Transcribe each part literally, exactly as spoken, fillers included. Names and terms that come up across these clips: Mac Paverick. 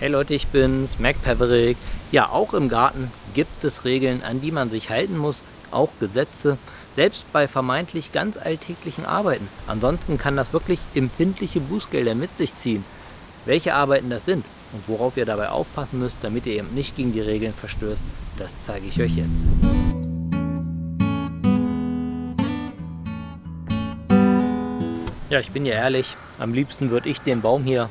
Hey Leute, ich bin's, Mac Paverick. Ja, auch im Garten gibt es Regeln, an die man sich halten muss, auch Gesetze, selbst bei vermeintlich ganz alltäglichen Arbeiten. Ansonsten kann das wirklich empfindliche Bußgelder mit sich ziehen. Welche Arbeiten das sind und worauf ihr dabei aufpassen müsst, damit ihr eben nicht gegen die Regeln verstößt, das zeige ich euch jetzt. Ja, ich bin ja ehrlich, am liebsten würde ich den Baum hier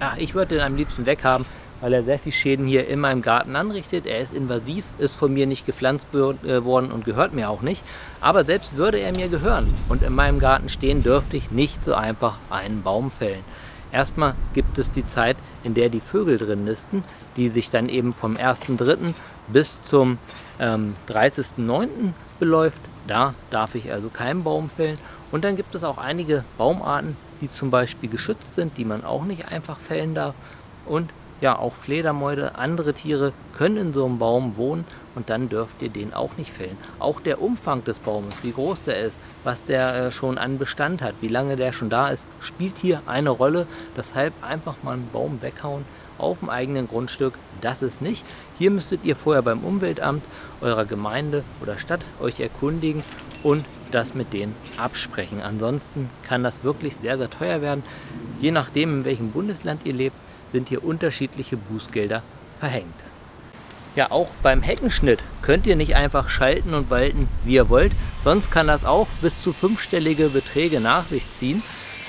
Ja, ich würde den am liebsten weghaben, weil er sehr viel Schäden hier in meinem Garten anrichtet. Er ist invasiv, ist von mir nicht gepflanzt worden und gehört mir auch nicht. Aber selbst würde er mir gehören und in meinem Garten stehen, dürfte ich nicht so einfach einen Baum fällen. Erstmal gibt es die Zeit, in der die Vögel drin nisten, die sich dann eben vom ersten dritten bis zum ähm, dreißigsten neunten beläuft. Da darf ich also keinen Baum fällen. Und dann gibt es auch einige Baumarten, die zum Beispiel geschützt sind, die man auch nicht einfach fällen darf. Und ja, auch Fledermäuse, andere Tiere können in so einem Baum wohnen und dann dürft ihr den auch nicht fällen. Auch der Umfang des Baumes, wie groß der ist, was der schon an Bestand hat, wie lange der schon da ist, spielt hier eine Rolle. Deshalb einfach mal einen Baum weghauen auf dem eigenen Grundstück, das ist nicht. Hier müsstet ihr vorher beim Umweltamt eurer Gemeinde oder Stadt euch erkundigen und das mit denen absprechen. Ansonsten kann das wirklich sehr, sehr teuer werden. Je nachdem, in welchem Bundesland ihr lebt, sind hier unterschiedliche Bußgelder verhängt. Ja, auch beim Heckenschnitt könnt ihr nicht einfach schalten und walten, wie ihr wollt. Sonst kann das auch bis zu fünfstellige Beträge nach sich ziehen.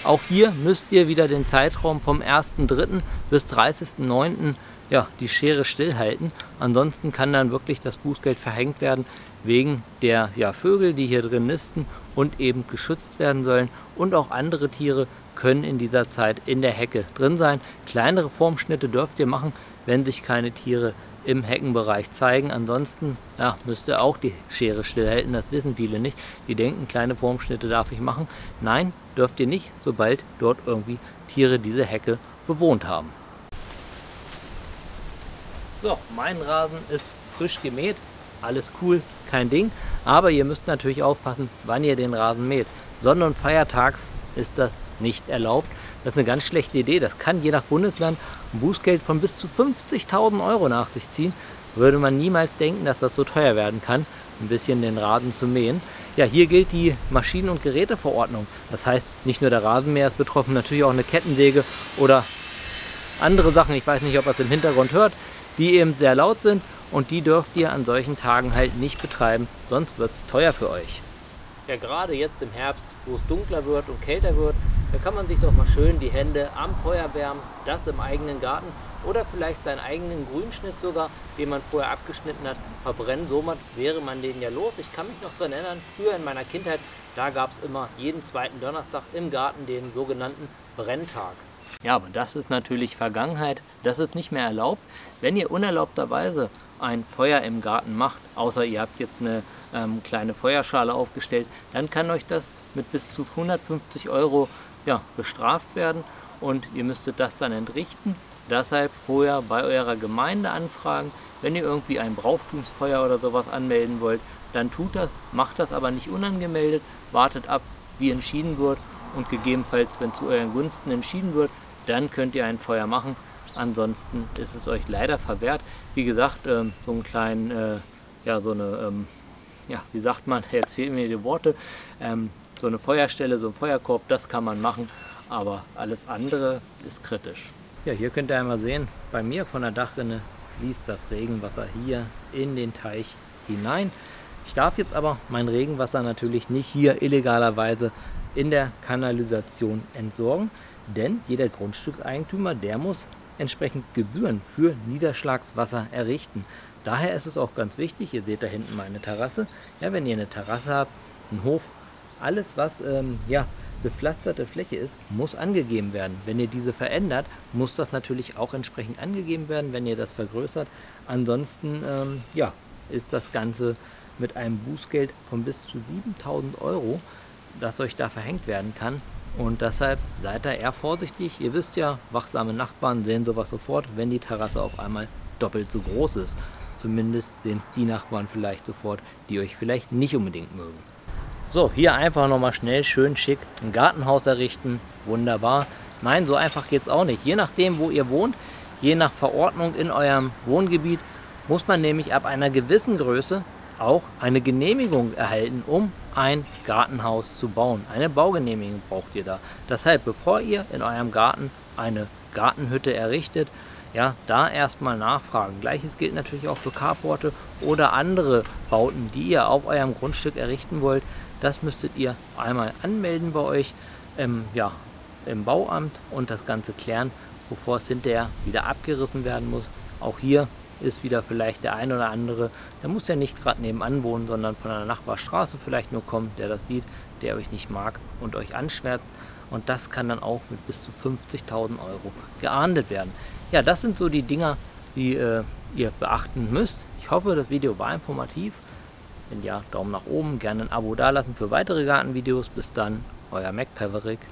Auch hier müsst ihr wieder den Zeitraum vom ersten dritten bis dreißigsten neunten ja, die Schere stillhalten. Ansonsten kann dann wirklich das Bußgeld verhängt werden, wegen der ja, Vögel, die hier drin nisten und eben geschützt werden sollen. Und auch andere Tiere können in dieser Zeit in der Hecke drin sein. Kleinere Formschnitte dürft ihr machen, wenn sich keine Tiere im Heckenbereich zeigen. Ansonsten ja, müsst ihr auch die Schere stillhalten, das wissen viele nicht. Die denken, kleine Formschnitte darf ich machen. Nein, dürft ihr nicht, sobald dort irgendwie Tiere diese Hecke bewohnt haben. So, mein Rasen ist frisch gemäht. Alles cool, kein Ding, aber ihr müsst natürlich aufpassen, wann ihr den Rasen mäht. Sonn- und feiertags ist das nicht erlaubt. Das ist eine ganz schlechte Idee. Das kann je nach Bundesland ein Bußgeld von bis zu fünfzigtausend Euro nach sich ziehen. Würde man niemals denken, dass das so teuer werden kann, ein bisschen den Rasen zu mähen. Ja, hier gilt die Maschinen- und Geräteverordnung. Das heißt, nicht nur der Rasenmäher ist betroffen, natürlich auch eine Kettensäge oder andere Sachen. Ich weiß nicht, ob ihr es im Hintergrund hört, die eben sehr laut sind. Und die dürft ihr an solchen Tagen halt nicht betreiben, sonst wird es teuer für euch. Ja, gerade jetzt im Herbst, wo es dunkler wird und kälter wird, da kann man sich doch mal schön die Hände am Feuer wärmen, das im eigenen Garten oder vielleicht seinen eigenen Grünschnitt sogar, den man vorher abgeschnitten hat, verbrennen. Somit wäre man den ja los. Ich kann mich noch daran erinnern, früher in meiner Kindheit, da gab es immer jeden zweiten Donnerstag im Garten den sogenannten Brenntag. Ja, aber das ist natürlich Vergangenheit, das ist nicht mehr erlaubt. Wenn ihr unerlaubterweise ein Feuer im Garten macht, außer ihr habt jetzt eine ähm, kleine Feuerschale aufgestellt, dann kann euch das mit bis zu hundertfünfzig Euro ja, bestraft werden und ihr müsstet das dann entrichten. Deshalb vorher bei eurer Gemeinde anfragen, wenn ihr irgendwie ein Brauchtumsfeuer oder sowas anmelden wollt, dann tut das, macht das aber nicht unangemeldet, wartet ab, wie entschieden wird und gegebenenfalls, wenn zu euren Gunsten entschieden wird, dann könnt ihr ein Feuer machen. Ansonsten ist es euch leider verwehrt. Wie gesagt, ähm, so einen kleinen, äh, ja, so eine, ähm, ja, wie sagt man, jetzt fehlen mir die Worte, ähm, so eine Feuerstelle, so ein Feuerkorb, das kann man machen, aber alles andere ist kritisch. Ja, hier könnt ihr einmal sehen, bei mir von der Dachrinne fließt das Regenwasser hier in den Teich hinein. Ich darf jetzt aber mein Regenwasser natürlich nicht hier illegalerweise in der Kanalisation entsorgen, denn jeder Grundstückseigentümer, der muss entsprechend Gebühren für Niederschlagswasser errichten. Daher ist es auch ganz wichtig, ihr seht da hinten meine Terrasse, ja, wenn ihr eine Terrasse habt, einen Hof, alles was ähm, ja, bepflasterte Fläche ist, muss angegeben werden. Wenn ihr diese verändert, muss das natürlich auch entsprechend angegeben werden, wenn ihr das vergrößert. Ansonsten ähm, ja, ist das Ganze mit einem Bußgeld von bis zu siebentausend Euro, das euch da verhängt werden kann. Und deshalb seid da eher vorsichtig. Ihr wisst ja, wachsame Nachbarn sehen sowas sofort, wenn die Terrasse auf einmal doppelt so groß ist. Zumindest sehen es die Nachbarn vielleicht sofort, die euch vielleicht nicht unbedingt mögen. So, hier einfach nochmal schnell, schön schick ein Gartenhaus errichten. Wunderbar. Nein, so einfach geht es auch nicht. Je nachdem, wo ihr wohnt, Je nach Verordnung in eurem Wohngebiet muss man nämlich ab einer gewissen Größe auch eine Genehmigung erhalten, um ein Gartenhaus zu bauen. Eine Baugenehmigung braucht ihr da. Deshalb, bevor ihr in eurem Garten eine Gartenhütte errichtet, ja, da erstmal nachfragen. Gleiches gilt natürlich auch für Carporte oder andere Bauten, die ihr auf eurem Grundstück errichten wollt. Das müsstet ihr einmal anmelden bei euch ähm, ja, im Bauamt und das Ganze klären, bevor es hinterher wieder abgerissen werden muss. Auch hier ist wieder vielleicht der ein oder andere, der muss ja nicht gerade nebenan wohnen, sondern von einer Nachbarstraße vielleicht nur kommen, der das sieht, der euch nicht mag und euch anschwärzt. Und das kann dann auch mit bis zu fünfzigtausend Euro geahndet werden. Ja, das sind so die Dinger, die äh, ihr beachten müsst. Ich hoffe, das Video war informativ. Wenn ja, Daumen nach oben, gerne ein Abo dalassen für weitere Gartenvideos. Bis dann, euer Mac Paverick.